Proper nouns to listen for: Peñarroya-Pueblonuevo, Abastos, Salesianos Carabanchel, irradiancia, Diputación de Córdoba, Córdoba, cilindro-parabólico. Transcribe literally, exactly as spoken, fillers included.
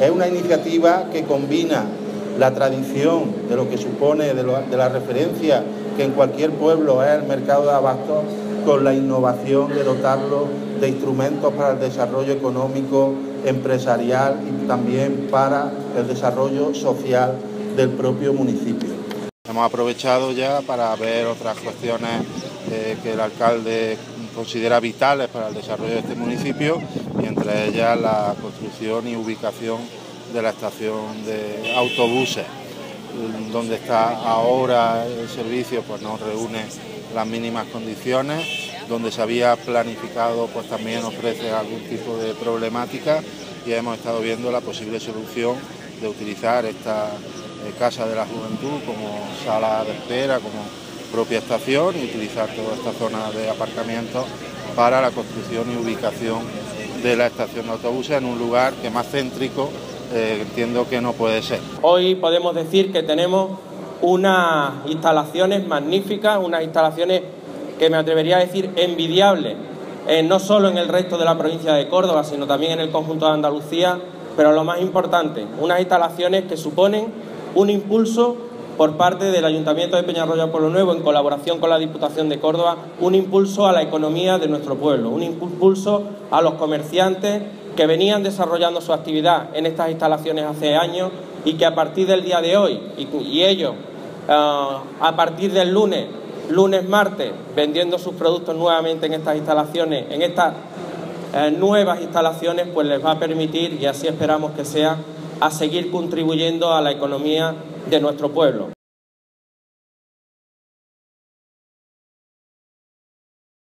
Es una iniciativa que combina la tradición de lo que supone, de, lo, de la referencia que en cualquier pueblo es el mercado de abastos, con la innovación de dotarlo de instrumentos para el desarrollo económico, empresarial y también para el desarrollo social del propio municipio. Hemos aprovechado ya para ver otras cuestiones eh, que el alcalde considera vitales para el desarrollo de este municipio, y entre ellas la construcción y ubicación de la estación de autobuses, donde está ahora el servicio, pues no reúne las mínimas condiciones, donde se había planificado, pues también ofrece algún tipo de problemática, y hemos estado viendo la posible solución de utilizar esta eh, Casa de la Juventud como sala de espera, como propia estación, y utilizar toda esta zona de aparcamiento para la construcción y ubicación de la estación de autobuses en un lugar que más céntrico eh, entiendo que no puede ser. Hoy podemos decir que tenemos unas instalaciones magníficas, unas instalaciones que me atrevería a decir envidiables, eh, no solo en el resto de la provincia de Córdoba, sino también en el conjunto de Andalucía, pero lo más importante, unas instalaciones que suponen un impulso por parte del Ayuntamiento de Peñarroya-Pueblonuevo, en colaboración con la Diputación de Córdoba, un impulso a la economía de nuestro pueblo, un impulso a los comerciantes que venían desarrollando su actividad en estas instalaciones hace años y que a partir del día de hoy, y, y ellos, uh, a partir del lunes, lunes, martes, vendiendo sus productos nuevamente en estas instalaciones, en estas eh, nuevas instalaciones, pues les va a permitir, y así esperamos que sea, a seguir contribuyendo a la economía de nuestro pueblo.